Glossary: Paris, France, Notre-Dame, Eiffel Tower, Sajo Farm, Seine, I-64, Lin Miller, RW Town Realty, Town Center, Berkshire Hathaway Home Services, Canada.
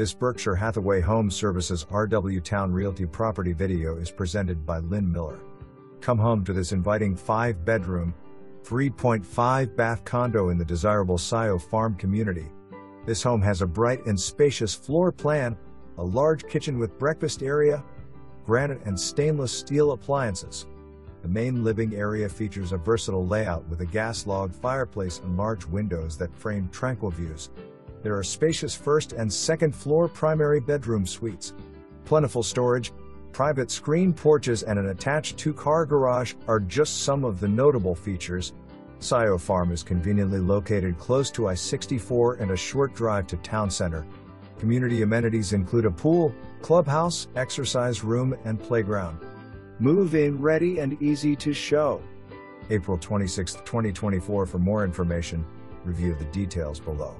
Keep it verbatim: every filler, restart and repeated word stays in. This Berkshire Hathaway Home Services R W Town Realty property video is presented by Lin Miller. Come home to this inviting five-bedroom, three point five bath condo in the desirable Sajo Farm community. This home has a bright and spacious floor plan, a large kitchen with breakfast area, granite and stainless steel appliances. The main living area features a versatile layout with a gas log fireplace and large windows that frame tranquil views. There are spacious first and second floor primary bedroom suites. Plentiful storage, private screen porches and an attached two-car garage are just some of the notable features. Sajo Farm is conveniently located close to I sixty-four and a short drive to Town Center. Community amenities include a pool, clubhouse, exercise room, and playground. Move-in ready and easy to show. April twenty-sixth, twenty twenty-four. For more information, review the details below.